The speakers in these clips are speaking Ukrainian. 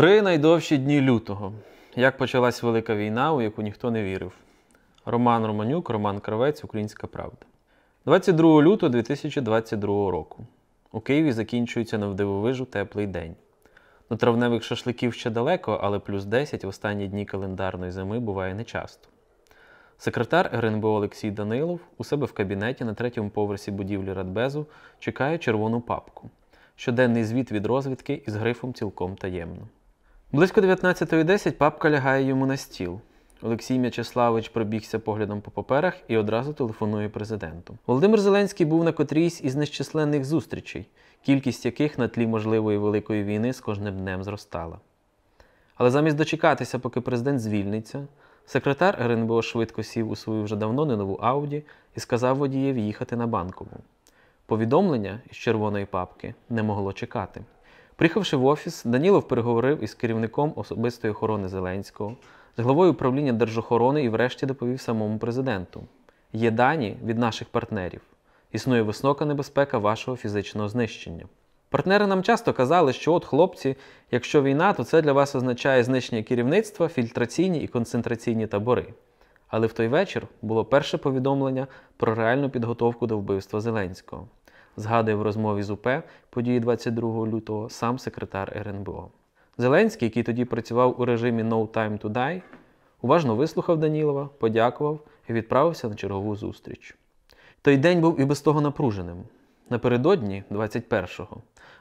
Три найдовші дні лютого. Як почалась велика війна, у яку ніхто не вірив. Роман Романюк, Роман Кравець, Українська правда. 22 лютого 2022 року. У Києві закінчується навдивовижу теплий день. До травневих шашликів ще далеко, але плюс 10 в останні дні календарної зими буває нечасто. Секретар РНБО Олексій Данілов у себе в кабінеті на 3-му поверсі будівлі Радбезу чекає червону папку. Щоденний звіт від розвідки із грифом «Цілком таємно». Близько 19:10 папка лягає йому на стіл. Олексій М'ячеславович пробігся поглядом по паперах і одразу телефонує президенту. Володимир Зеленський був на котрійсь із нещисленних зустрічей, кількість яких на тлі можливої великої війни з кожним днем зростала. Але замість дочекатися, поки президент звільниться, секретар РНБО швидко сів у свою вже давно не нову Ауді і сказав водієві їхати на Банкову. Повідомлення із червоної папки не могло чекати. Приїхавши в офіс, Данілов переговорив із керівником особистої охорони Зеленського, з главою управління Держохорони і врешті доповів самому президенту. Є дані від наших партнерів. Існує висока небезпека вашого фізичного знищення. Партнери нам часто казали, що от хлопці, якщо війна, то це для вас означає знищення керівництва, фільтраційні і концентраційні табори. Але в той вечір було перше повідомлення про реальну підготовку до вбивства Зеленського. Згадує в розмові з УП події 22 лютого сам секретар РНБО. Зеленський, який тоді працював у режимі «No time to die», уважно вислухав Данілова, подякував і відправився на чергову зустріч. Той день був і без того напруженим. Напередодні, 21-го,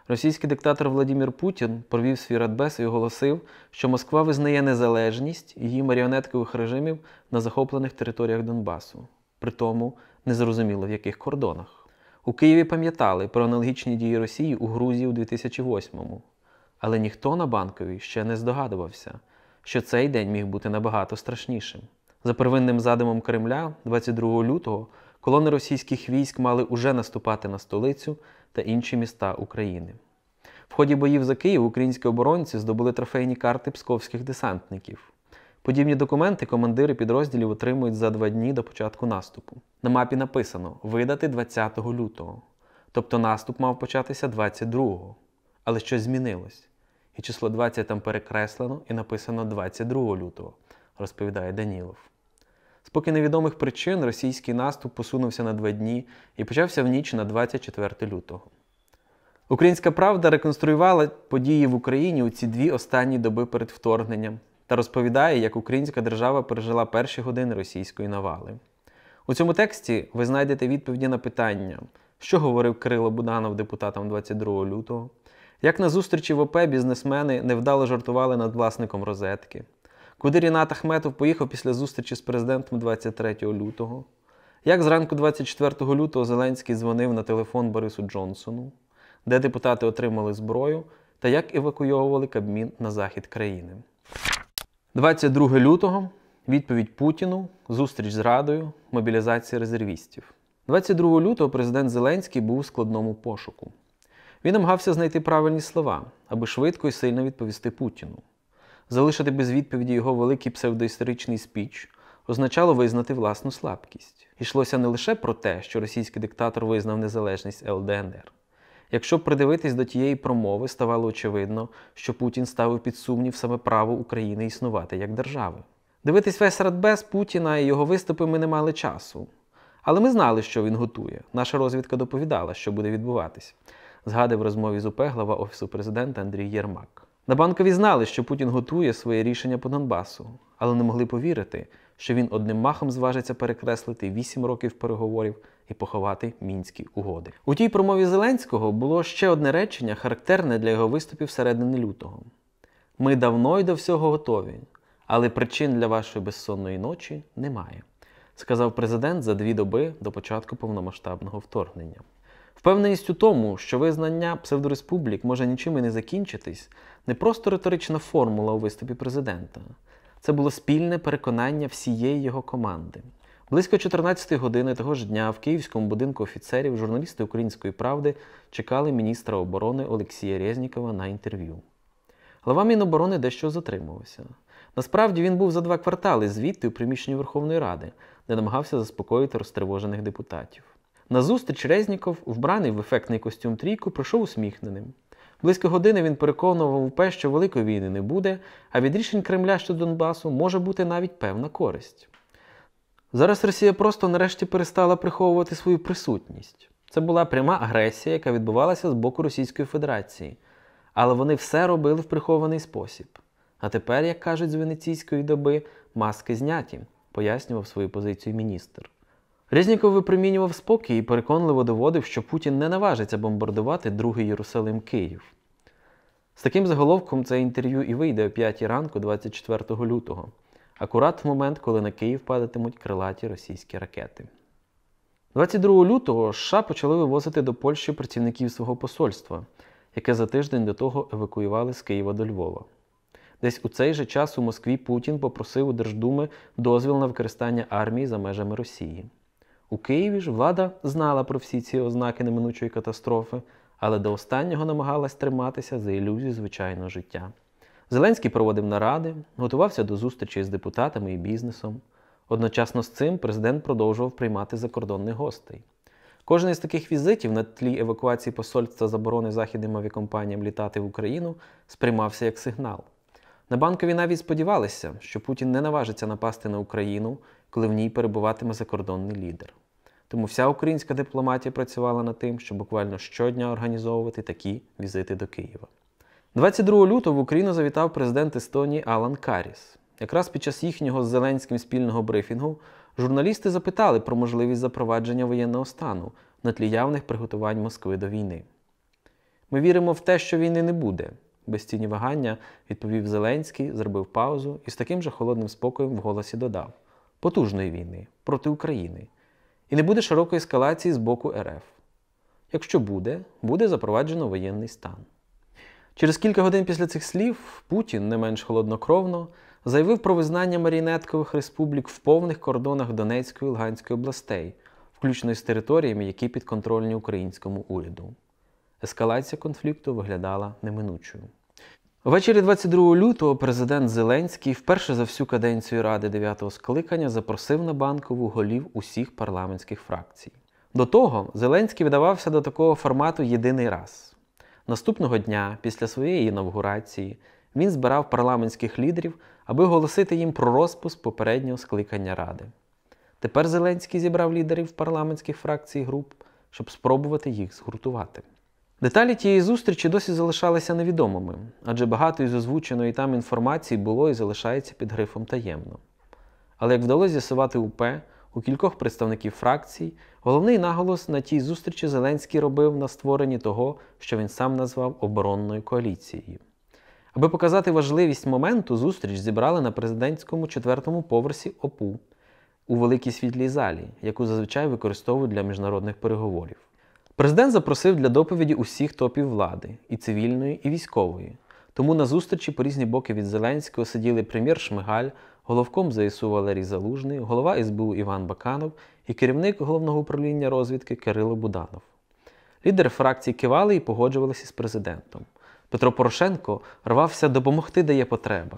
російський диктатор Володимир Путін провів свій Радбез і оголосив, що Москва визнає незалежність її маріонеткових режимів на захоплених територіях Донбасу. Притому незрозуміло в яких кордонах. У Києві пам'ятали про аналогічні дії Росії у Грузії у 2008-му. Але ніхто на Банковій ще не здогадувався, що цей день міг бути набагато страшнішим. За первинним задумом Кремля, 22 лютого, колони російських військ мали уже наступати на столицю та інші міста України. В ході боїв за Київ українські оборонці здобули трофейні карти псковських десантників. Подібні документи командири підрозділів отримують за 2 дні до початку наступу. На мапі написано «видати 20 лютого», тобто наступ мав початися 22-го. Але щось змінилось. І число 20 там перекреслено і написано 22 лютого, розповідає Данілов. З поки невідомих причин російський наступ посунувся на 2 дні і почався в ніч на 24 лютого. Українська правда реконструювала події в Україні у ці 2 останні доби перед вторгненням та розповідає, як українська держава пережила перші години російської навали. У цьому тексті ви знайдете відповіді на питання, що говорив Кирило Буданов депутатам 22 лютого, як на зустрічі в ОП бізнесмени невдало жартували над власником Розетки, куди Рінат Ахметов поїхав після зустрічі з президентом 23 лютого, як зранку 24 лютого Зеленський дзвонив на телефон Борису Джонсону, де депутати отримали зброю, та як евакуйовували Кабмін на захід країни. 22 лютого – відповідь Путіну, зустріч з Радою, мобілізація резервістів. 22 лютого президент Зеленський був у складному пошуку. Він намагався знайти правильні слова, аби швидко і сильно відповісти Путіну. Залишити без відповіді його великий псевдоісторичний спіч означало визнати власну слабкість. Йшлося не лише про те, що російський диктатор визнав незалежність ЛДНР. Якщо придивитись до тієї промови, ставало очевидно, що Путін ставив під сумнів саме право України існувати як держави. Дивитись весь Радбез Путіна і його виступи ми не мали часу. Але ми знали, що він готує. Наша розвідка доповідала, що буде відбуватись. Згадав в розмові з УП глава Офісу президента Андрій Єрмак. На Банковій знали, що Путін готує своє рішення по Донбасу, але не могли повірити, що він одним махом зважиться перекреслити 8 років переговорів і поховати Мінські угоди. У тій промові Зеленського було ще одне речення, характерне для його виступів середини лютого. «Ми давно й до всього готові, але причин для вашої безсонної ночі немає», сказав президент за 2 доби до початку повномасштабного вторгнення. Впевненість у тому, що визнання псевдореспублік може нічим і не закінчитись, не просто риторична формула у виступі президента. Це було спільне переконання всієї його команди. Близько 14-ї години того ж дня в Київському будинку офіцерів журналісти «Української правди» чекали міністра оборони Олексія Резнікова на інтерв'ю. Глава Міноборони дещо затримувався. Насправді він був за 2 квартали звідти у приміщенні Верховної Ради, де намагався заспокоїти розтривожених депутатів. На зустріч Резніков, вбраний в ефектний костюм трійку, прийшов усміхненим. Близько години він переконував УП, що великої війни не буде, а від рішень Кремля щодо Донбасу може бути навіть певна користь. Зараз Росія просто нарешті перестала приховувати свою присутність. Це була пряма агресія, яка відбувалася з боку Російської Федерації. Але вони все робили в прихований спосіб. А тепер, як кажуть з венеційської доби, маски зняті, пояснював свою позицію міністр. Резніков випромінював спокій і переконливо доводив, що Путін не наважиться бомбардувати другий Єрусалим-Київ. З таким заголовком це інтерв'ю і вийде о 5 ранку 24 лютого. Акурат в момент, коли на Київ падатимуть крилаті російські ракети. 22 лютого США почали вивозити до Польщі працівників свого посольства, яке за тиждень до того евакуювали з Києва до Львова. Десь у цей же час у Москві Путін попросив у Держдуми дозвіл на використання армії за межами Росії. У Києві ж влада знала про всі ці ознаки неминучої катастрофи, але до останнього намагалась триматися за ілюзію звичайного життя. Зеленський проводив наради, готувався до зустрічі з депутатами і бізнесом. Одночасно з цим президент продовжував приймати закордонних гостей. Кожен із таких візитів на тлі евакуації посольства заборони західним авіакомпаніям літати в Україну сприймався як сигнал. На Банковій навіть сподівалися, що Путін не наважиться напасти на Україну, коли в ній перебуватиме закордонний лідер. Тому вся українська дипломатія працювала над тим, щоб буквально щодня організовувати такі візити до Києва. 22 лютого в Україну завітав президент Естонії Алан Каріс. Якраз під час їхнього з Зеленським спільного брифінгу журналісти запитали про можливість запровадження воєнного стану на тлі явних приготувань Москви до війни. «Ми віримо в те, що війни не буде», – без тіні вагання відповів Зеленський, зробив паузу і з таким же холодним спокоєм в голосі додав: потужної війни, проти України. І не буде широкої ескалації з боку РФ. Якщо буде, буде запроваджено воєнний стан. Через кілька годин після цих слів Путін, не менш холоднокровно, заявив про визнання маріонеткових республік в повних кордонах Донецької і Луганської областей, включно з територіями, які підконтрольні українському уряду. Ескалація конфлікту виглядала неминучою. Ввечері 22 лютого президент Зеленський вперше за всю каденцію Ради 9-го скликання запросив на Банкову голів усіх парламентських фракцій. До того Зеленський вдавався до такого формату єдиний раз. Наступного дня, після своєї інавгурації, він збирав парламентських лідерів, аби оголосити їм про розпуск попереднього скликання Ради. Тепер Зеленський зібрав лідерів парламентських фракцій і груп, щоб спробувати їх згуртувати. Деталі тієї зустрічі досі залишалися невідомими, адже багато із озвученої там інформації було і залишається під грифом «таємно». Але як вдалося з'ясувати УП, у кількох представників фракцій, головний наголос на тій зустрічі Зеленський робив на створенні того, що він сам назвав оборонною коаліцією. Аби показати важливість моменту, зустріч зібрали на президентському 4-му поверсі ОПУ у великій світлій залі, яку зазвичай використовують для міжнародних переговорів. Президент запросив для доповіді усіх топів влади – і цивільної, і військової. Тому на зустрічі по різні боки від Зеленського сиділи прем'єр Шмигаль, головком ЗСУ Валерій Залужний, голова СБУ Іван Баканов і керівник Головного управління розвідки Кирило Буданов. Лідери фракцій кивали і погоджувалися з президентом. Петро Порошенко рвався допомогти, де є потреба.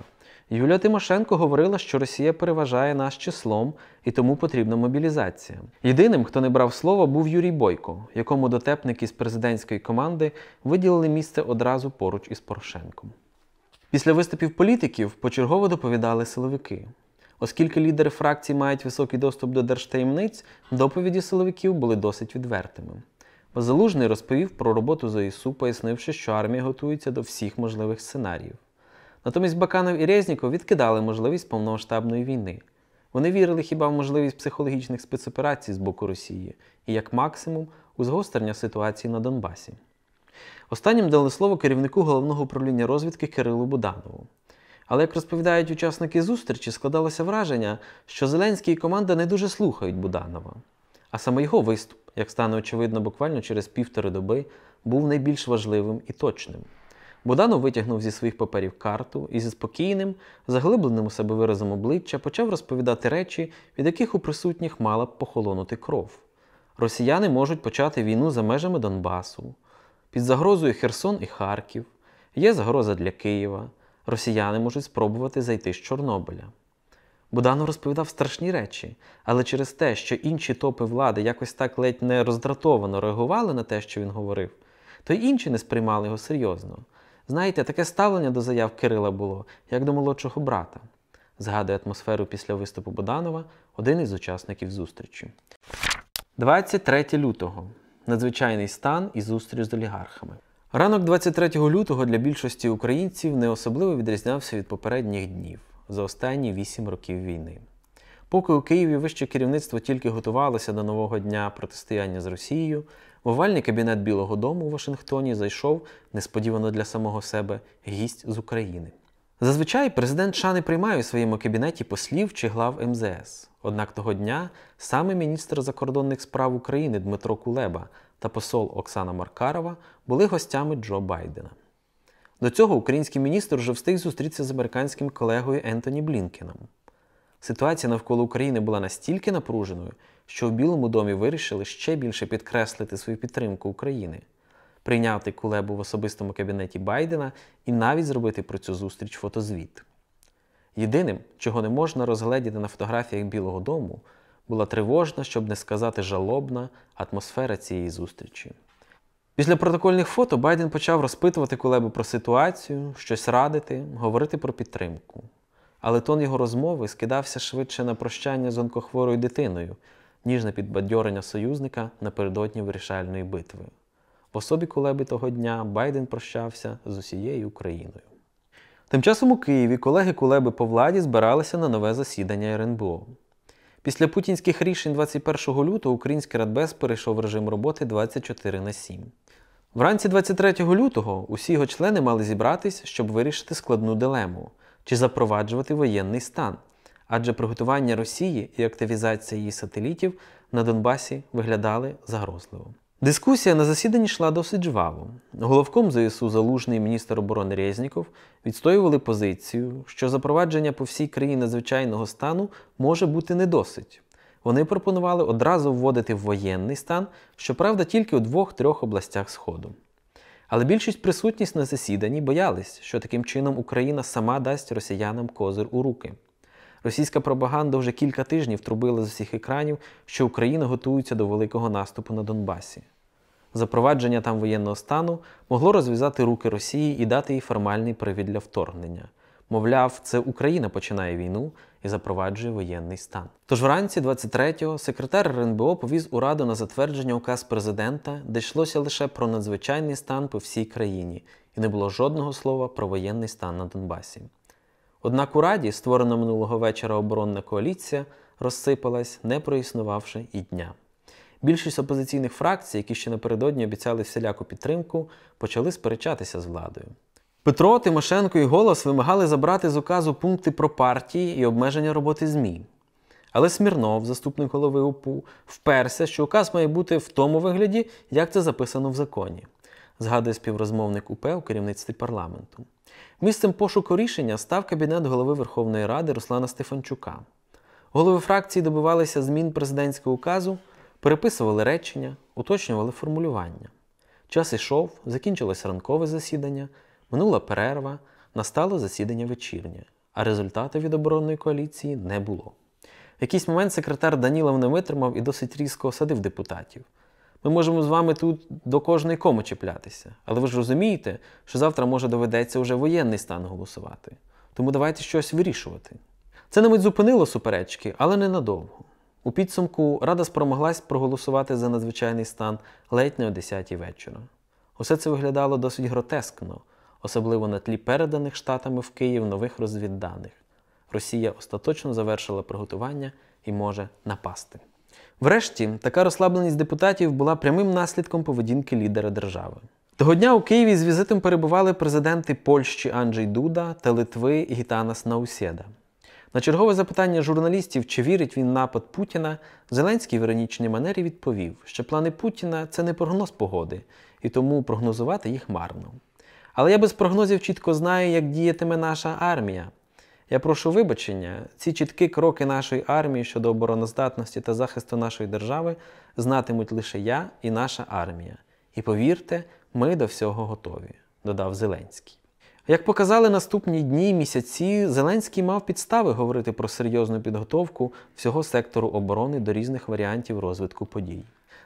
Юлія Тимошенко говорила, що Росія переважає нас числом і тому потрібна мобілізація. Єдиним, хто не брав слова, був Юрій Бойко, якому дотепники з президентської команди виділили місце одразу поруч із Порошенком. Після виступів політиків почергово доповідали силовики. Оскільки лідери фракцій мають високий доступ до держтаємниць, доповіді силовиків були досить відвертими. Залужний розповів про роботу ЗСУ, пояснивши, що армія готується до всіх можливих сценаріїв. Натомість Баканов і Резніков відкидали можливість повномасштабної війни. Вони вірили хіба в можливість психологічних спецоперацій з боку Росії і, як максимум, у згострення ситуації на Донбасі. Останнім дали слово керівнику Головного управління розвідки Кирилу Буданову. Але, як розповідають учасники зустрічі, складалося враження, що Зеленський і команда не дуже слухають Буданова. А саме його виступ, як стане очевидно буквально через півтори доби, був найбільш важливим і точним. Буданов витягнув зі своїх паперів карту і зі спокійним, заглибленим у себе виразом обличчя почав розповідати речі, від яких у присутніх мала б похолонути кров. Росіяни можуть почати війну за межами Донбасу. Під загрозою Херсон і Харків. Є загроза для Києва. Росіяни можуть спробувати зайти з Чорнобиля. Буданов розповідав страшні речі, але через те, що інші топи влади якось так ледь не роздратовано реагували на те, що він говорив, то й інші не сприймали його серйозно. Знаєте, таке ставлення до заяв Кирила було, як до молодшого брата. Згадує атмосферу після виступу Буданова один із учасників зустрічі. 23 лютого. Надзвичайний стан і зустріч з олігархами. Ранок 23 лютого для більшості українців не особливо відрізнявся від попередніх днів за останні 8 років війни. Поки у Києві вище керівництво тільки готувалося до нового дня протистояння з Росією, в овальний кабінет Білого дому у Вашингтоні зайшов, несподівано для самого себе, гість з України. Зазвичай президент США не приймає у своєму кабінеті послів чи глав МЗС. Однак того дня саме міністр закордонних справ України Дмитро Кулеба та посол Оксана Маркарова були гостями Джо Байдена. До цього український міністр вже встиг зустрітися з американським колегою Ентоні Блінкеном. Ситуація навколо України була настільки напруженою, що у Білому домі вирішили ще більше підкреслити свою підтримку України, прийняти Кулебу в особистому кабінеті Байдена і навіть зробити про цю зустріч фотозвіт. Єдиним, чого не можна розгледіти на фотографіях Білого дому, була тривожна, щоб не сказати жалобна, атмосфера цієї зустрічі. Після протокольних фото Байден почав розпитувати Кулебу про ситуацію, щось радити, говорити про підтримку. Але тон його розмови скидався швидше на прощання з онкохворою дитиною, ніж на підбадьорення союзника напередодні вирішальної битви. В особі Кулеби того дня Байден прощався з усією Україною. Тим часом у Києві колеги Кулеби по владі збиралися на нове засідання РНБО. Після путінських рішень 21 лютого український Радбез перейшов в режим роботи 24/7. Вранці 23 лютого усі його члени мали зібратись, щоб вирішити складну дилему – чи запроваджувати воєнний стан, адже приготування Росії і активізація її сателітів на Донбасі виглядали загрозливо. Дискусія на засіданні йшла досить жваво. Головком ЗСУ Залужний і міністр оборони Резніков відстоювали позицію, що запровадження по всій країні надзвичайного стану може бути не досить. Вони пропонували одразу вводити воєнний стан, щоправда, тільки у 2-3 областях Сходу. Але більшість присутніх на засіданні боялись, що таким чином Україна сама дасть росіянам козир у руки. Російська пропаганда вже кілька тижнів трубила з усіх екранів, що Україна готується до великого наступу на Донбасі. Запровадження там воєнного стану могло розв'язати руки Росії і дати їй формальний привід для вторгнення. Мовляв, це Україна починає війну і запроваджує воєнний стан. Тож вранці 23-го секретар РНБО повіз у Раду на затвердження указ президента, де йшлося лише про надзвичайний стан по всій країні, і не було жодного слова про воєнний стан на Донбасі. Однак у Раді, створена минулого вечора оборонна коаліція, розсипалась, не проіснувавши і дня. Більшість опозиційних фракцій, які ще напередодні обіцяли всіляку підтримку, почали сперечатися з владою. Петро, Тимошенко і «Голос» вимагали забрати з указу пункти про партії і обмеження роботи ЗМІ. Але Смірнов, заступник голови ОПУ, вперся, що указ має бути в тому вигляді, як це записано в законі, згадує співрозмовник УП у керівництві парламенту. Місцем пошуку рішення став кабінет голови Верховної Ради Руслана Стефанчука. Голови фракції добивалися змін президентського указу, переписували речення, уточнювали формулювання. Час ішов, закінчилось ранкове засідання, минула перерва, настало засідання вечірнє, а результату від оборонної коаліції не було. В якийсь момент секретар Данілов не витримав і досить різко осадив депутатів. Ми можемо з вами тут до кожної коми чіплятися, але ви ж розумієте, що завтра може доведеться уже воєнний стан голосувати. Тому давайте щось вирішувати. Це на мить зупинило суперечки, але ненадовго. У підсумку Рада спромоглась проголосувати за надзвичайний стан ледь не о 10-й вечора. Усе це виглядало досить гротескно, особливо на тлі переданих Штатами в Київ нових розвідданих. Росія остаточно завершила приготування і може напасти. Врешті, така розслабленість депутатів була прямим наслідком поведінки лідера держави. Того дня у Києві з візитом перебували президенти Польщі Анджей Дуда та Литви Гітанас Наусєда. На чергове запитання журналістів, чи вірить він в напад Путіна, Зеленський в іронічній манері відповів, що плани Путіна – це не прогноз погоди, і тому прогнозувати їх марно. Але я без прогнозів чітко знаю, як діятиме наша армія. Я прошу вибачення, ці чіткі кроки нашої армії щодо обороноздатності та захисту нашої держави знатимуть лише я і наша армія. І повірте, ми до всього готові, додав Зеленський. Як показали наступні дні і місяці, Зеленський мав підстави говорити про серйозну підготовку всього сектору оборони до різних варіантів розвитку подій.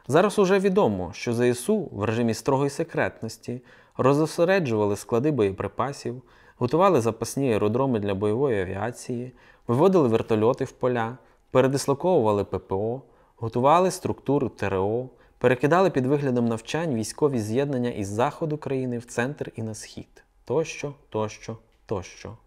Зараз уже відомо, що ЗСУ в режимі строгої секретності розосереджували склади боєприпасів, готували запасні аеродроми для бойової авіації, виводили вертольоти в поля, передислоковували ППО, готували структуру ТРО, перекидали під виглядом навчань військові з'єднання із заходу країни в центр і на схід. Тощо, тощо, тощо.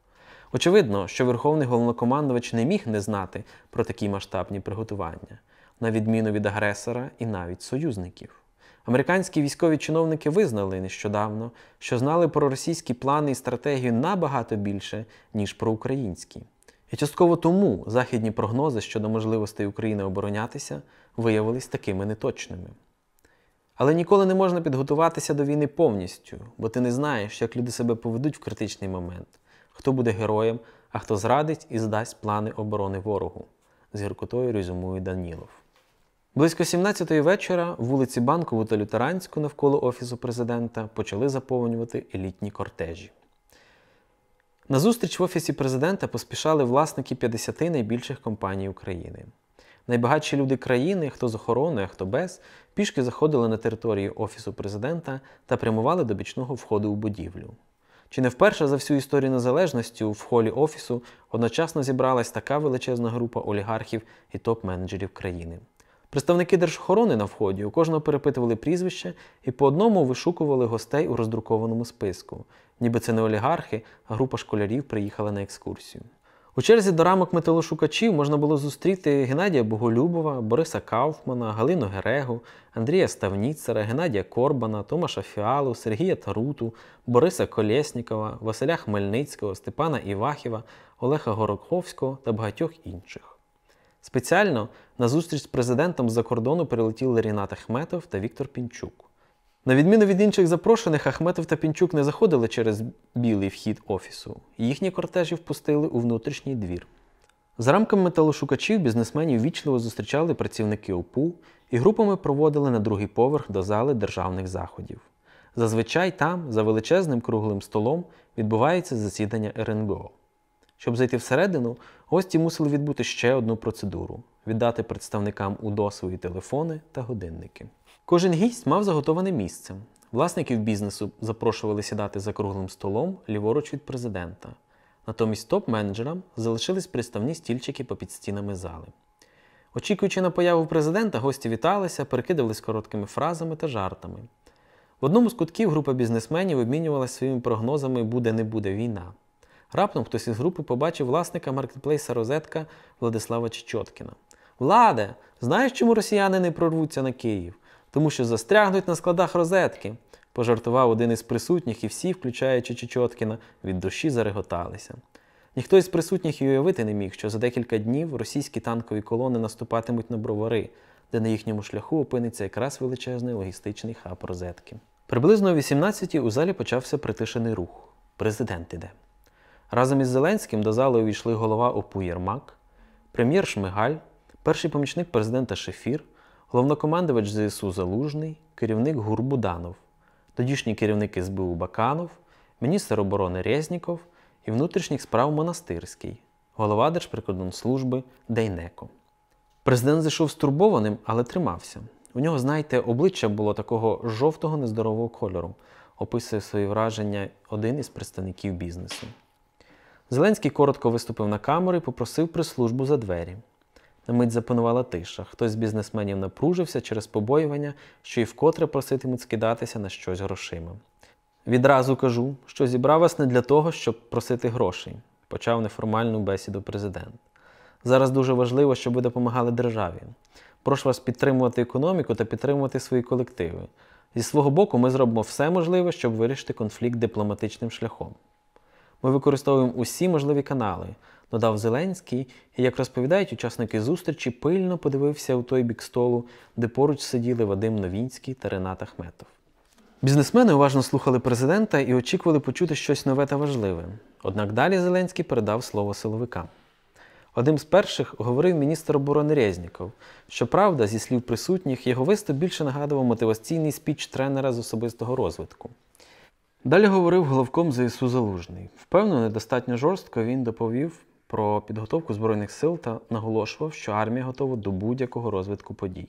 Очевидно, що Верховний Головнокомандувач не міг не знати про такі масштабні приготування, на відміну від агресора і навіть союзників. Американські військові чиновники визнали нещодавно, що знали про російські плани і стратегію набагато більше, ніж про українські. І частково тому західні прогнози щодо можливостей України оборонятися виявились такими неточними. Але ніколи не можна підготуватися до війни повністю, бо ти не знаєш, як люди себе поведуть в критичний момент, хто буде героєм, а хто зрадить і здасть плани оборони ворогу. З гіркотою резюмує Данілов. Близько 17-ї вечора вулиці Банкову та Лютеранську навколо Офісу президента почали заповнювати елітні кортежі. На зустріч в Офісі президента поспішали власники 50 найбільших компаній України. Найбагатші люди країни, хто з охороною, а хто без, пішки заходили на територію Офісу президента та прямували до бічного входу у будівлю. Чи не вперше за всю історію незалежності в холі Офісу одночасно зібралась така величезна група олігархів і топ-менеджерів країни. Представники Держохорони на вході у кожного перепитували прізвище і по одному вишукували гостей у роздрукованому списку. Ніби це не олігархи, а група школярів приїхала на екскурсію. У черзі до рамок металошукачів можна було зустріти Геннадія Боголюбова, Бориса Кауфмана, Галину Герегу, Андрія Ставніцера, Геннадія Корбана, Томаша Фіалу, Сергія Таруту, Бориса Колєснікова, Василя Хмельницького, Степана Івахіва, Олега Гороховського та багатьох інших. Спеціально на зустріч з президентом з-за кордону прилетіли Рінат Ахметов та Віктор Пінчук. На відміну від інших запрошених, Ахметов та Пінчук не заходили через білий вхід Офісу. Їхні кортежі впустили у внутрішній двір. За рамками металошукачів бізнесменів вічливо зустрічали працівники ОПУ і групами проводили на другий поверх до зали державних заходів. Зазвичай там, за величезним круглим столом, відбувається засідання РНБО. Щоб зайти всередину, гості мусили відбути ще одну процедуру – віддати представникам УДО свої телефони та годинники. Кожен гість мав заготоване місце. Власників бізнесу запрошували сідати за круглим столом ліворуч від президента. Натомість топ-менеджерам залишились приставні стільчики попід стінами зали. Очікуючи на появу президента, гості віталися, перекидались короткими фразами та жартами. В одному з кутків група бізнесменів обмінювалася своїми прогнозами «буде-не буде війна». Раптом хтось із групи побачив власника маркетплейса «Розетка» Владислава Чечоткіна. «Владе, знаєш, чому росіяни не прорвуться на Київ? Тому що застрягнуть на складах «Розетки», – пожартував один із присутніх, і всі, включаючи Чечоткіна, від душі зареготалися. Ніхто із присутніх і уявити не міг, що за декілька днів російські танкові колони наступатимуть на Бровари, де на їхньому шляху опиниться якраз величезний логістичний хаб «Розетки». Приблизно о 18-й у залі почався притишений рух. Президент іде. Разом із Зеленським до зали увійшли голова ОПУ Єрмак, прем'єр Шмигаль, перший помічник президента Шефір, головнокомандувач ЗСУ Залужний, керівник ГУР Буданов, тодішній керівник СБУ Баканов, міністр оборони Резніков і внутрішніх справ Монастирський, голова Держприкордонслужби Дейнеко. Президент зайшов стурбованим, але тримався. У нього, знаєте, обличчя було такого жовтого нездорового кольору, описує свої враження один із представників бізнесу. Зеленський коротко виступив на камеру і попросив прес-службу за двері. На мить запанувала тиша. Хтось з бізнесменів напружився через побоювання, що і вкотре проситимуть скидатися на щось грошима. «Відразу кажу, що зібрав вас не для того, щоб просити грошей», – почав неформальну бесіду президент. «Зараз дуже важливо, щоб ви допомагали державі. Прошу вас підтримувати економіку та підтримувати свої колективи. Зі свого боку ми зробимо все можливе, щоб вирішити конфлікт дипломатичним шляхом. Ми використовуємо усі можливі канали», – додав Зеленський, і, як розповідають учасники зустрічі, пильно подивився у той бік столу, де поруч сиділи Вадим Новинський та Рінат Ахметов. Бізнесмени уважно слухали президента і очікували почути щось нове та важливе. Однак далі Зеленський передав слово силовикам. Одним з перших говорив міністр оборони Резніков. Щоправда, зі слів присутніх, його виступ більше нагадував мотиваційний спіч тренера з особистого розвитку. Далі говорив головком ЗСУ Залужний. Впевнено, недостатньо жорстко він доповів про підготовку Збройних сил та наголошував, що армія готова до будь-якого розвитку подій.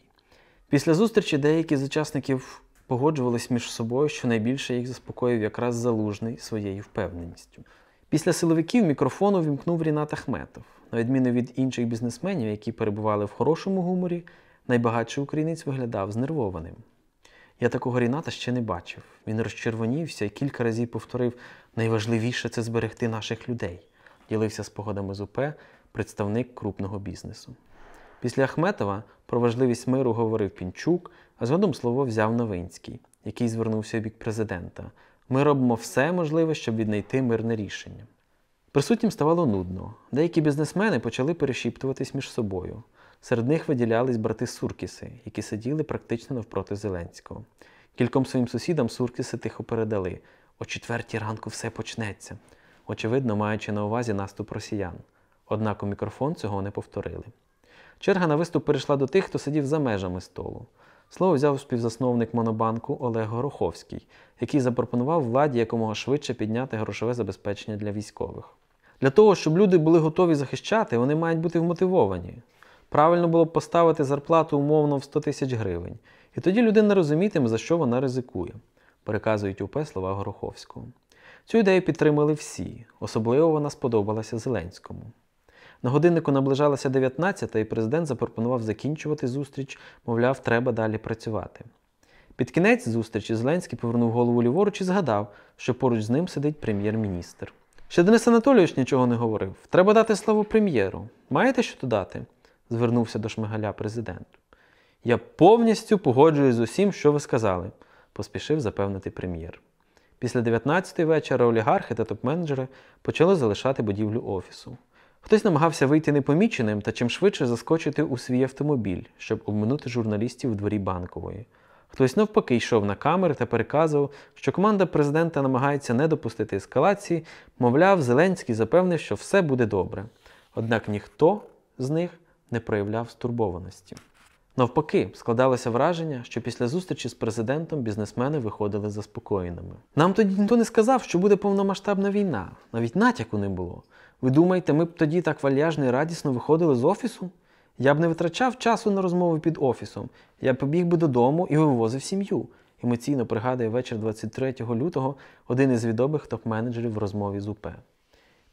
Після зустрічі деякі з учасників погоджувались між собою, що найбільше їх заспокоїв якраз Залужний своєю впевненістю. Після силовиків мікрофон увімкнув Рінат Ахметов. На відміну від інших бізнесменів, які перебували в хорошому гуморі, найбагатший українець виглядав знервованим. Я такого Ріната ще не бачив. Він розчервонівся і кілька разів повторив «найважливіше – це зберегти наших людей», ділився спогадами з УП представник крупного бізнесу. Після Ахметова про важливість миру говорив Пінчук, а згодом слово взяв Новинський, який звернувся у бік президента. Ми робимо все можливе, щоб віднайти мирне рішення. Присутнім ставало нудно. Деякі бізнесмени почали перешіптуватись між собою. Серед них виділялись брати-Суркіси, які сиділи практично навпроти Зеленського. Кільком своїм сусідам Суркіси тихо передали – о 4-й ранку все почнеться, очевидно, маючи на увазі наступ росіян. Однак у мікрофон цього не повторили. Черга на виступ перейшла до тих, хто сидів за межами столу. Слово взяв співзасновник Монобанку Олег Гороховський, який запропонував владі якомога швидше підняти грошове забезпечення для військових. Для того, щоб люди були готові захищати, вони мають бути вмотивовані. Правильно було б поставити зарплату умовно в 100 тисяч гривень, і тоді людина розумітиме, за що вона ризикує, переказують УП слова Гороховського. Цю ідею підтримали всі, особливо вона сподобалася Зеленському. На годиннику наближалася 19-та, і президент запропонував закінчувати зустріч, мовляв, треба далі працювати. Під кінець зустрічі Зеленський повернув голову ліворуч і згадав, що поруч з ним сидить прем'єр-міністр. Ще Денис Анатолійович нічого не говорив. Треба дати слово прем'єру. Маєте що додати? Звернувся до Шмигаля президент. Я повністю погоджуюсь з усім, що ви сказали, поспішив запевнити прем'єр. Після 19-ї вечора олігархи та топ-менеджери почали залишати будівлю офісу. Хтось намагався вийти непоміченим та чим швидше заскочити у свій автомобіль, щоб обминути журналістів у дворі Банкової. Хтось навпаки йшов на камери та переказував, що команда президента намагається не допустити ескалації, мовляв, Зеленський запевнив, що все буде добре. Однак ніхто з них не проявляв стурбованості. Навпаки, складалося враження, що після зустрічі з президентом бізнесмени виходили заспокоєними. Нам тоді ніхто не сказав, що буде повномасштабна війна. Навіть натяку не було. Ви думаєте, ми б тоді так вальяжно і радісно виходили з офісу? Я б не витрачав часу на розмови під офісом. Я побіг би додому і вивозив сім'ю. Емоційно пригадує вечір 23 лютого один із відомих топ-менеджерів в розмові з УП.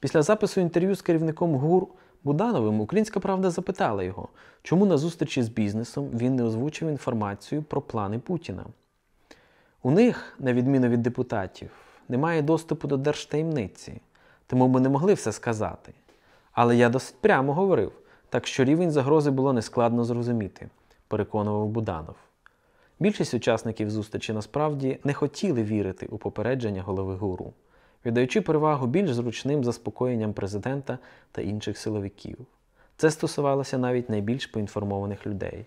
Після запису інтерв'ю з керівником ГУР Будановим «Українська правда» запитала його, чому на зустрічі з бізнесом він не озвучив інформацію про плани Путіна. У них, на відміну від депутатів, немає доступу до держтаємниці, тому ми не могли все сказати. Але я досить прямо говорив, так що рівень загрози було нескладно зрозуміти, переконував Буданов. Більшість учасників зустрічі насправді не хотіли вірити у попередження голови ГУРу, віддаючи перевагу більш зручним заспокоєнням президента та інших силовиків. Це стосувалося навіть найбільш поінформованих людей.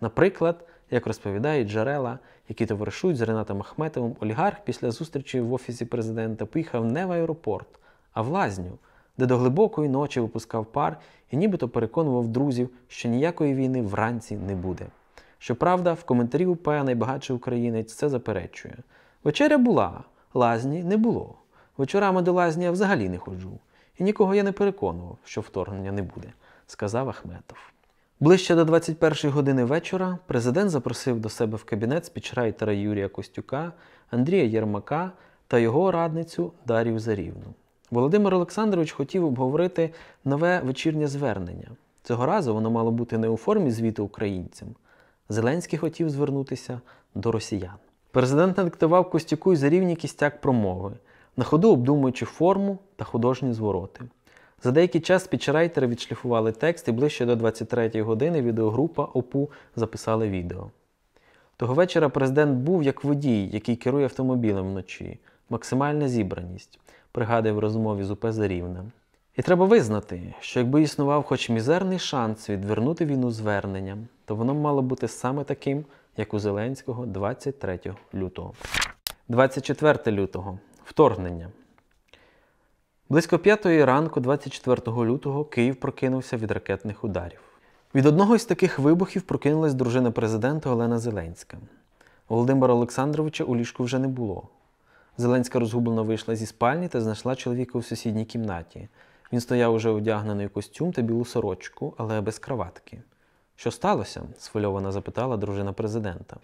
Наприклад, як розповідають джерела, які товаришують з Рінатом Ахметовим, олігарх після зустрічі в Офісі президента поїхав не в аеропорт, а в лазню, де до глибокої ночі випускав пар і нібито переконував друзів, що ніякої війни вранці не буде. Щоправда, в коментарі УП найбагатший українець це заперечує. Вечеря була, лазні не було. Вечорами до лазні я взагалі не ходжу, і нікого я не переконував, що вторгнення не буде, сказав Ахметов. Ближче до 21-ї години вечора президент запросив до себе в кабінет спічрайтера Юрія Костюка, Андрія Єрмака та його радницю Дар'ю Зарівну. Володимир Олександрович хотів обговорити нове вечірнє звернення. Цього разу воно мало бути не у формі звіту українцям. Зеленський хотів звернутися до росіян. Президент надиктував Костюку і Зарівні кістяк промови, на ходу обдумуючи форму та художні звороти. За деякий час спічрайтери відшліфували текст і ближче до 23-ї години відеогрупа ОПУ записала відео. Того вечора президент був як водій, який керує автомобілем вночі. Максимальна зібраність, пригадує в розмові з УП Зарівна. І треба визнати, що якби існував хоч мізерний шанс відвернути війну зверненням, то воно мало бути саме таким, як у Зеленського 23 лютого. 24 лютого. Вторгнення. Близько 5-ї ранку 24 лютого Київ прокинувся від ракетних ударів. Від одного із таких вибухів прокинулась дружина президента Олена Зеленська. Володимира Олександровича у ліжку вже не було. Зеленська розгублено вийшла зі спальні та знайшла чоловіка у сусідній кімнаті. Він стояв уже одягнений у костюм та білу сорочку, але без краватки. «Що сталося?» – схвильовано запитала дружина президента.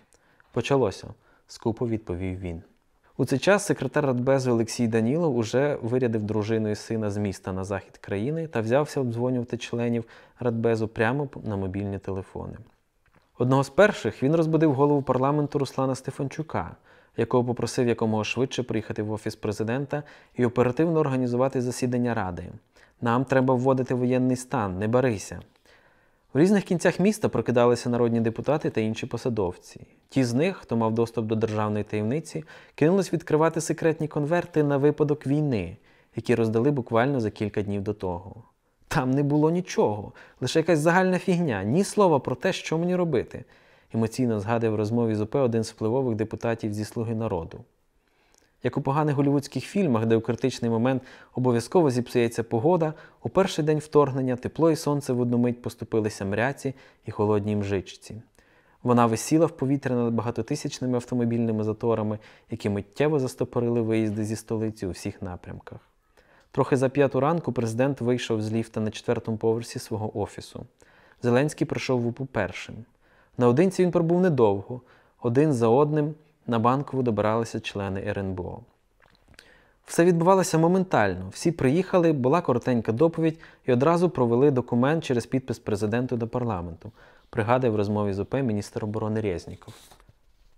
«Почалося», – скупо відповів він. У цей час секретар Радбезу Олексій Данілов уже вирядив дружину і сина з міста на захід країни та взявся обдзвонювати членів Радбезу прямо на мобільні телефони. Одного з перших він розбудив голову парламенту Руслана Стефанчука, якого попросив якомога швидше приїхати в Офіс президента і оперативно організувати засідання Ради. «Нам треба вводити воєнний стан, не барися». В різних кінцях міста прокидалися народні депутати та інші посадовці. Ті з них, хто мав доступ до державної таємниці, кинулись відкривати секретні конверти на випадок війни, які роздали буквально за кілька днів до того. Там не було нічого, лише якась загальна фігня, ні слова про те, що мені робити, емоційно згадав в розмові з ОП один з впливових депутатів зі «Слуги народу». Як у поганих голівудських фільмах, де у критичний момент обов'язково зіпсується погода, у перший день вторгнення тепло і сонце в одну мить поступилися Мряці і холодній Мжичці. Вона висіла в повітрі над багатотисячними автомобільними заторами, які миттєво застопорили виїзди зі столиці у всіх напрямках. Трохи за 5 ранку президент вийшов з ліфта на 4-му поверсі свого офісу. Зеленський прийшов в ОПУ першим. Наодинці він пробув недовго, один за одним – на Банкову добиралися члени РНБО. Все відбувалося моментально. Всі приїхали, була коротенька доповідь і одразу провели документ через підпис президенту до парламенту, пригадав в розмові з ОП міністр оборони Резніков.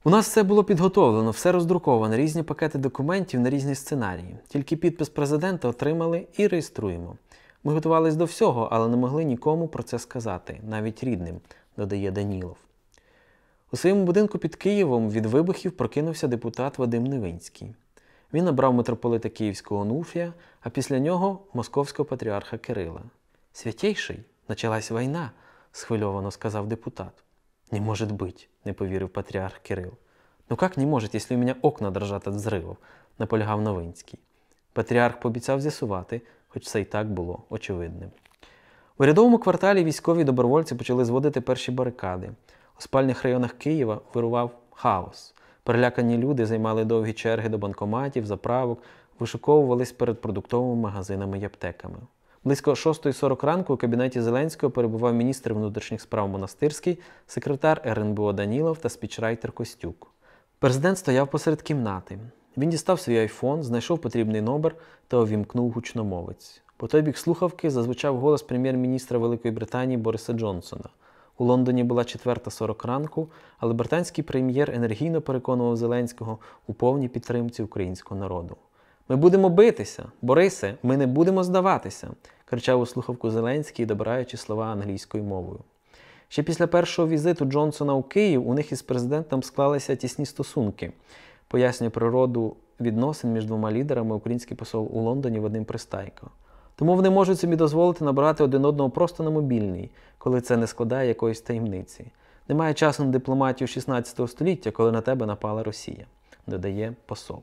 У нас все було підготовлено, все роздруковано, різні пакети документів на різні сценарії. Тільки підпис президента отримали і реєструємо. Ми готувались до всього, але не могли нікому про це сказати, навіть рідним, додає Данілов. У своєму будинку під Києвом від вибухів прокинувся депутат Вадим Новинський. Він набрав митрополита Київського Онуфія, а після нього – московського патріарха Кирила. «Святейший, началась війна», – схвильовано сказав депутат. «Не может быть», – не повірив патріарх Кирил. «Ну как не может, если у меня окна дрожат от взривов», – наполягав Новинський. Патріарх пообіцяв з'ясувати, хоч це і так було очевидним. В урядовому кварталі військові добровольці почали зводити перші барикади. У спальних районах Києва вирував хаос. Перелякані люди займали довгі черги до банкоматів, заправок, вишуковувались перед продуктовими магазинами і аптеками. Близько 6:40 ранку у кабінеті Зеленського перебував міністр внутрішніх справ Монастирський, секретар РНБО Данілов та спічрайтер Костюк. Президент стояв посеред кімнати. Він дістав свій айфон, знайшов потрібний номер та увімкнув гучномовець. По той бік слухавки зазвучав голос прем'єр-міністра Великої Британії Бориса Джонсона. У Лондоні була 4:40 ранку, але британський прем'єр енергійно переконував Зеленського у повній підтримці українського народу. «Ми будемо битися! Борисе, ми не будемо здаватися!» – кричав у слухавку Зеленський, добираючи слова англійською мовою. Ще після першого візиту Джонсона у Київ у них із президентом склалися тісні стосунки. Пояснює природу відносин між двома лідерами український посол у Лондоні Вадим Пристайко. Тому вони можуть собі дозволити набирати один одного просто на мобільний, коли це не складає якоїсь таємниці. Немає часу на дипломатію 16 століття, коли на тебе напала Росія, додає посол.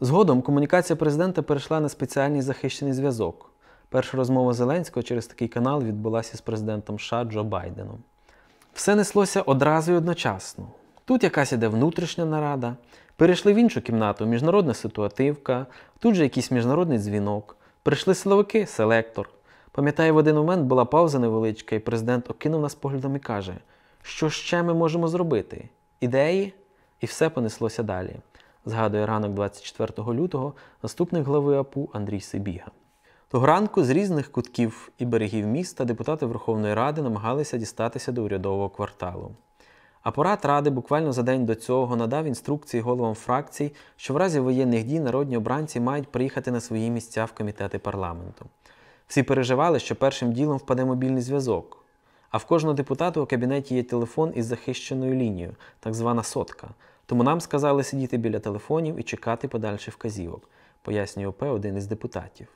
Згодом комунікація президента перейшла на спеціальний захищений зв'язок. Перша розмова Зеленського через такий канал відбулася з президентом США Джо Байденом. Все неслося одразу і одночасно. Тут якась іде внутрішня нарада, перейшли в іншу кімнату, міжнародна ситуативка, тут же якийсь міжнародний дзвінок. Прийшли силовики, селектор. Пам'ятаю, в один момент була пауза невеличка, і президент окинув нас поглядом і каже, що ще ми можемо зробити? Ідеї? І все понеслося далі, згадує ранок 24 лютого наступник глави АПУ Андрій Сибіга. Того ранку з різних кутків і берегів міста депутати Верховної Ради намагалися дістатися до урядового кварталу. Апарат Ради буквально за день до цього надав інструкції головам фракцій, що в разі воєнних дій народні обранці мають приїхати на свої місця в комітети парламенту. Всі переживали, що першим ділом впаде мобільний зв'язок. А в кожного депутата у кабінеті є телефон із захищеною лінією, так звана сотка. Тому нам сказали сидіти біля телефонів і чекати подальших вказівок, пояснює ОП один із депутатів.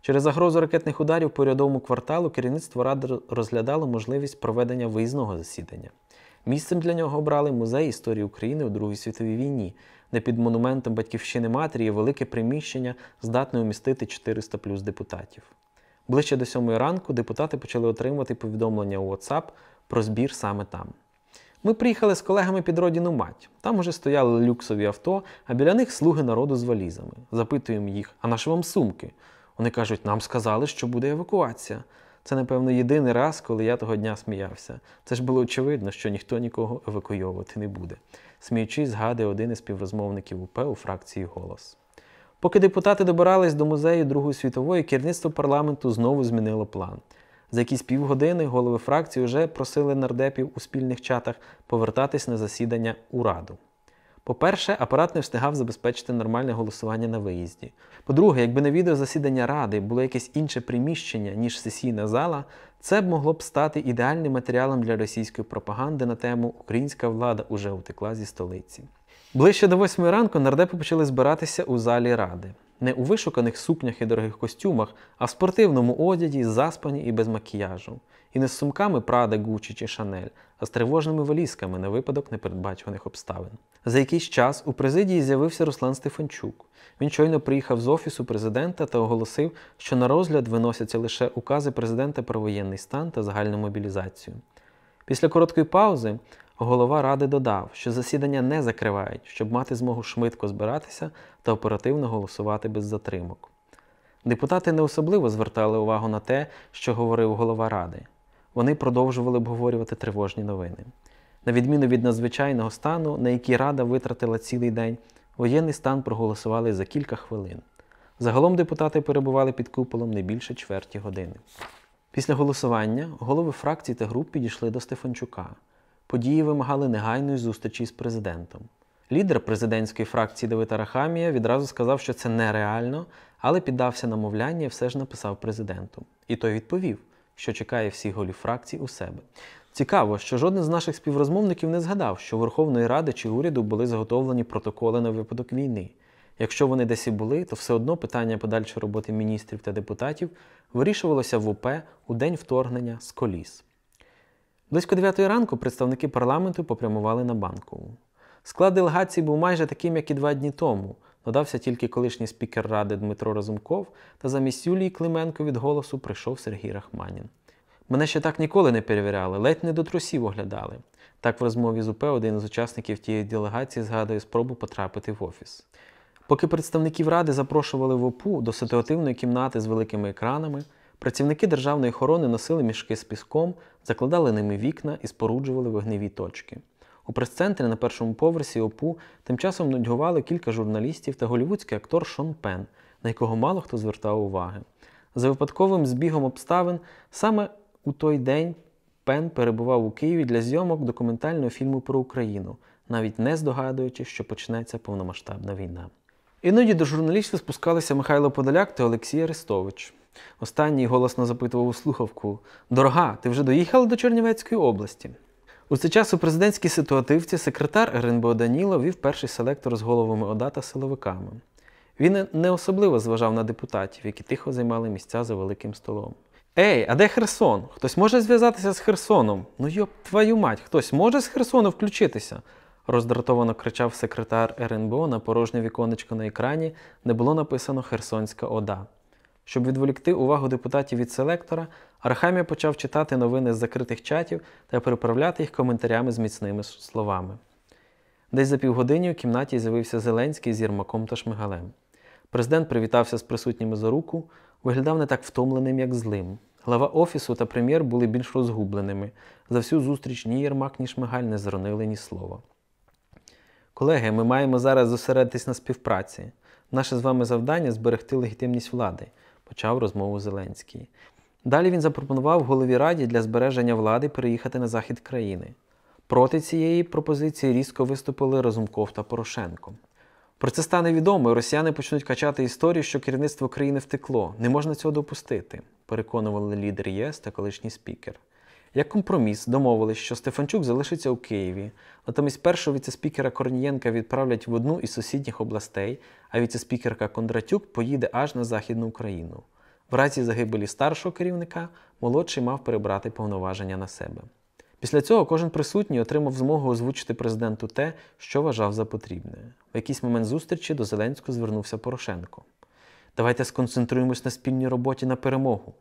Через загрозу ракетних ударів по урядовому кварталу керівництво Ради розглядало можливість проведення виїзного засідання. Місцем для нього обрали Музей історії України у Другій світовій війні, де під монументом Батьківщини Матері є велике приміщення, здатне вмістити 400 плюс депутатів. Ближче до 7:00 ранку депутати почали отримувати повідомлення у WhatsApp про збір саме там. Ми приїхали з колегами під родину мать. Там уже стояли люксові авто, а біля них слуги народу з валізами. Запитуємо їх, а на що вам сумки? Вони кажуть, нам сказали, що буде евакуація. Це, напевно, єдиний раз, коли я того дня сміявся. Це ж було очевидно, що ніхто нікого евакуйовувати не буде. Сміючись, згадує один із співрозмовників УП у фракції «Голос». Поки депутати добирались до музею Другої світової, керівництво парламенту знову змінило план. За якісь півгодини голови фракції вже просили нардепів у спільних чатах повертатись на засідання у Раду. По-перше, апарат не встигав забезпечити нормальне голосування на виїзді. По-друге, якби на відео засідання Ради було якесь інше приміщення, ніж сесійна зала, це б могло б стати ідеальним матеріалом для російської пропаганди на тему «Українська влада уже утекла зі столиці». Ближче до 8-ї ранку нардепи почали збиратися у залі Ради. Не у вишуканих сукнях і дорогих костюмах, а в спортивному одязі, заспані і без макіяжу. І не з сумками Прада, Гуччі чи Шанель, а з тривожними валізками на випадок непередбачуваних обставин. За якийсь час у президії з'явився Руслан Стефанчук. Він щойно приїхав з Офісу президента та оголосив, що на розгляд виносяться лише укази президента про воєнний стан та загальну мобілізацію. Після короткої паузи голова Ради додав, що засідання не закривають, щоб мати змогу швидко збиратися та оперативно голосувати без затримок. Депутати не особливо звертали увагу на те, що говорив голова Ради. Вони продовжували обговорювати тривожні новини. На відміну від надзвичайного стану, на який Рада витратила цілий день, воєнний стан проголосували за кілька хвилин. Загалом депутати перебували під куполом не більше чверті години. Після голосування голови фракцій та груп підійшли до Стефанчука. Події вимагали негайної зустрічі з президентом. Лідер президентської фракції Давид Арахамія відразу сказав, що це нереально, але піддався намовляння і все ж написав президенту. І той відповів, що чекає всіх голів фракцій у себе. Цікаво, що жоден з наших співрозмовників не згадав, що у Верховної Ради чи уряду були заготовлені протоколи на випадок війни. Якщо вони десь і були, то все одно питання подальшої роботи міністрів та депутатів вирішувалося в ОП у день вторгнення з коліс. Близько 9-ї ранку представники парламенту попрямували на Банкову. Склад делегації був майже таким, як і 2 дні тому. Додався тільки колишній спікер Ради Дмитро Разумков, та замість Юлії Клименко від «Голосу» прийшов Сергій Рахманін. Мене ще так ніколи не перевіряли, ледь не до трусів оглядали. Так в розмові з УП один із учасників тієї делегації згадує спробу потрапити в Офіс. Поки представників Ради запрошували в ОПУ до ситуативної кімнати з великими екранами, працівники державної охорони носили мішки з піском, закладали ними вікна і споруджували вогневі точки. У прес-центрі на 1-му поверсі ОПУ тим часом нудьгували кілька журналістів та голівудський актор Шон Пен, на якого мало хто звертав уваги. За випадковим збігом обставин, саме у той день Пен перебував у Києві для зйомок документального фільму про Україну, навіть не здогадуючи, що почнеться повномасштабна війна. Іноді до журналістів спускалися Михайло Подоляк та Олексій Арестович. Останній голосно запитував у слухавку: «Дорога, ти вже доїхала до Чернівецької області?» У цей час у президентській ситуативці секретар РНБО Данілов вів перший селектор з головами ОДА та силовиками. Він не особливо зважав на депутатів, які тихо займали місця за великим столом. «Ей, а де Херсон? Хтось може зв'язатися з Херсоном? Ну йоп, твою мать, хтось може з Херсону включитися?» Роздратовано кричав секретар РНБО на порожнє віконечко на екрані, де було написано «Херсонська ОДА». Щоб відволікти увагу депутатів від селектора, Арахамія почав читати новини з закритих чатів та переправляти їх коментарями з міцними словами. Десь за півгодини у кімнаті з'явився Зеленський з Єрмаком та Шмигалем. Президент привітався з присутніми за руку, виглядав не так втомленим, як злим. Глава Офісу та прем'єр були більш розгубленими. За всю зустріч ні Єрмак, ні Шмигаль не зронили ні слова. «Колеги, ми маємо зараз зосередитись на співпраці. Наше з вами завдання – зберегти легітимність влади», – почав розмову Зеленський. Далі він запропонував голові Раді для збереження влади переїхати на захід країни. Проти цієї пропозиції різко виступили Разумков та Порошенко. Про це стане відомо, і росіяни почнуть качати історію, що керівництво країни втекло. Не можна цього допустити, – переконували лідер ЄС та колишній спікер. Як компроміс домовились, що Стефанчук залишиться у Києві, натомість першого віцеспікера Корнієнка відправлять в одну із сусідніх областей, а віцеспікерка Кондратюк поїде аж на Західну Україну. В разі загибелі старшого керівника молодший мав перебрати повноваження на себе. Після цього кожен присутній отримав змогу озвучити президенту те, що вважав за потрібне. В якийсь момент зустрічі до Зеленського звернувся Порошенко. «Давайте сконцентруємось на спільній роботі на перемогу.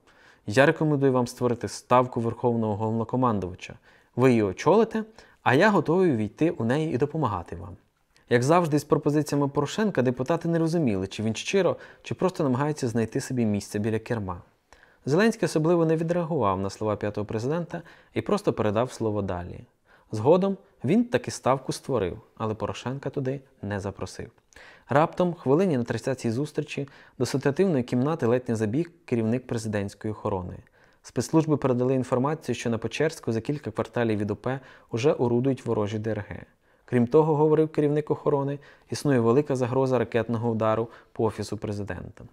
Я рекомендую вам створити ставку Верховного Головнокомандувача. Ви її очолите, а я готовий увійти у неї і допомагати вам». Як завжди з пропозиціями Порошенка, депутати не розуміли, чи він щиро, чи просто намагається знайти собі місце біля керма. Зеленський особливо не відреагував на слова п'ятого президента і просто передав слово далі. Згодом він таки ставку створив, але Порошенка туди не запросив. Раптом, хвилині на 30-й зустрічі, до ситуативної кімнати ледь не забіг керівник президентської охорони. Спецслужби передали інформацію, що на Печерську за кілька кварталів від ОП уже орудують ворожі ДРГ. Крім того, говорив керівник охорони, існує велика загроза ракетного удару по Офісу президента.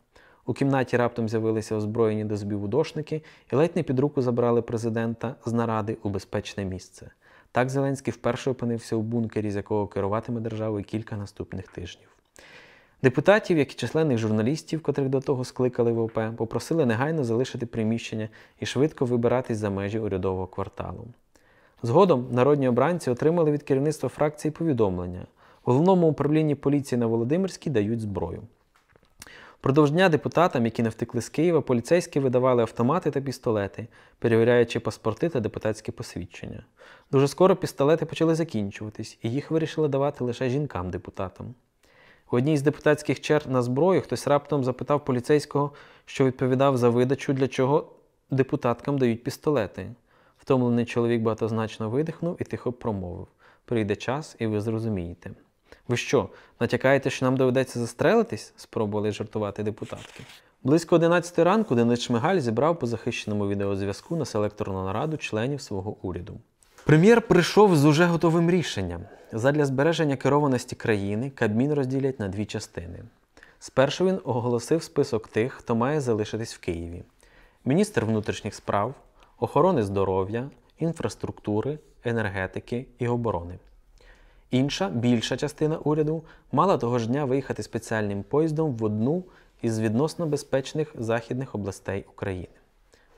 У кімнаті раптом з'явилися озброєні до збівудошники і ледь не під руку забрали президента з наради у безпечне місце. Так Зеленський вперше опинився у бункері, з якого керуватиме державою кілька наступних тижнів. Депутатів, як і численних журналістів, котрих до того скликали в ОП, попросили негайно залишити приміщення і швидко вибиратись за межі урядового кварталу. Згодом народні обранці отримали від керівництва фракції повідомлення. В головному управлінні поліції на Володимирській дають зброю. Продовж дня депутатам, які не втекли з Києва, поліцейські видавали автомати та пістолети, перевіряючи паспорти та депутатські посвідчення. Дуже скоро пістолети почали закінчуватись, і їх вирішили давати лише жінкам-депутатам. У одній з депутатських черг на зброю хтось раптом запитав поліцейського, що відповідав за видачу, для чого депутаткам дають пістолети. Втомлений чоловік багатозначно видихнув і тихо промовив: «Прийде час, і ви зрозумієте». «Ви що, натякаєте, що нам доведеться застрелитись?» – спробували жартувати депутатки. Близько 11 ранку Денис Шмигаль зібрав по захищеному відеозв'язку на селекторну нараду членів свого уряду. Прем'єр прийшов з уже готовим рішенням. Задля збереження керованості країни Кабмін розділять на дві частини. Спершу він оголосив список тих, хто має залишитись в Києві. Міністр внутрішніх справ, охорони здоров'я, інфраструктури, енергетики і оборони. Інша, більша частина уряду мала того ж дня виїхати спеціальним поїздом в одну із відносно безпечних західних областей України.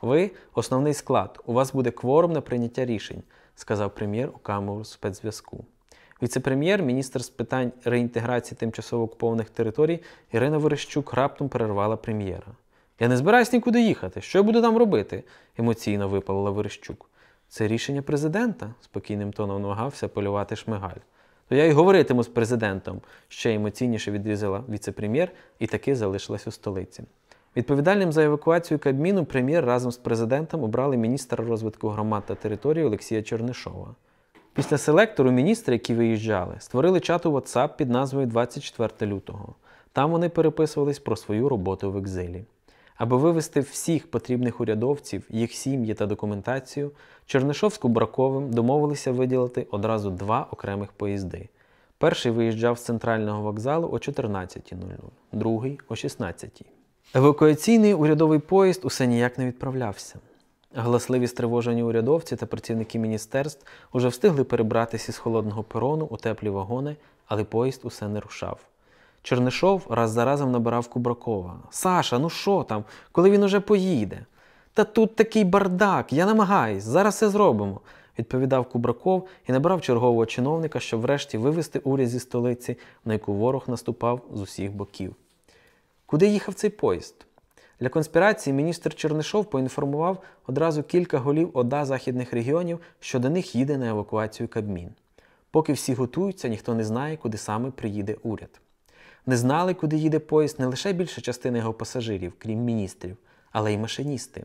«Ви – основний склад, у вас буде кворум на прийняття рішень», – сказав прем'єр у камеру спецзв'язку. Віце-прем'єр, міністр з питань реінтеграції тимчасово окупованих територій Ірина Верещук раптом перервала прем'єра. «Я не збираюсь нікуди їхати, що я буду там робити?» – емоційно випалила Верещук. «Це рішення президента», – спокійним тоном намагався полювати Шмигаль. «То я й говоритиму з президентом», – ще емоційніше відрізала віце-прем'єр і таки залишилась у столиці. Відповідальним за евакуацію Кабміну прем'єр разом з президентом обрали міністра розвитку громад та території Олексія Чернишова. Після селектору міністри, які виїжджали, створили чат у WhatsApp під назвою «24 лютого». Там вони переписувались про свою роботу в екзилі. Аби вивезти всіх потрібних урядовців, їх сім'ї та документацію, Чернишов з Кубраковим домовилися виділити одразу два окремих поїзди. Перший виїжджав з центрального вокзалу о 14:00, другий – о 16:00. Евакуаційний урядовий поїзд усе ніяк не відправлявся. Галасливі стривожені урядовці та працівники міністерств уже встигли перебратися з холодного перону у теплі вагони, але поїзд усе не рушав. Чернишов раз за разом набирав Кубракова. «Саша, ну що там? Коли він уже поїде?» «Та тут такий бардак, я намагаюсь, зараз все зробимо», – відповідав Кубраков і набрав чергового чиновника, щоб врешті вивести уряд зі столиці, на яку ворог наступав з усіх боків. Куди їхав цей поїзд? Для конспірації міністр Чернишов поінформував одразу кілька голів ОДА західних регіонів, що до них їде на евакуацію Кабмін. Поки всі готуються, ніхто не знає, куди саме приїде уряд. Не знали, куди їде поїзд не лише більша частина його пасажирів, крім міністрів, але й машиністи.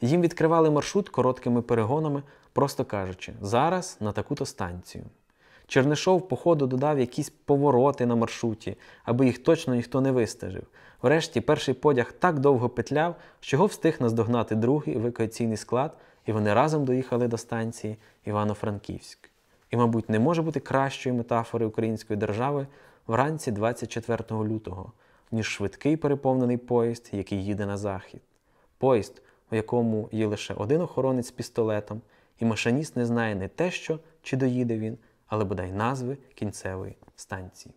Їм відкривали маршрут короткими перегонами, просто кажучи: «Зараз на таку-то станцію». Чернишов по ходу додав якісь повороти на маршруті, аби їх точно ніхто не вистежив. Врешті перший потяг так довго петляв, що його встиг наздогнати другий евакуаційний склад, і вони разом доїхали до станції Івано-Франківськ. І, мабуть, не може бути кращої метафори української держави вранці 24 лютого, ніж швидкий переповнений поїзд, який їде на захід. Поїзд, у якому є лише один охоронець з пістолетом, і машиніст не знає не те що, чи доїде він, але бодай назви кінцевої станції.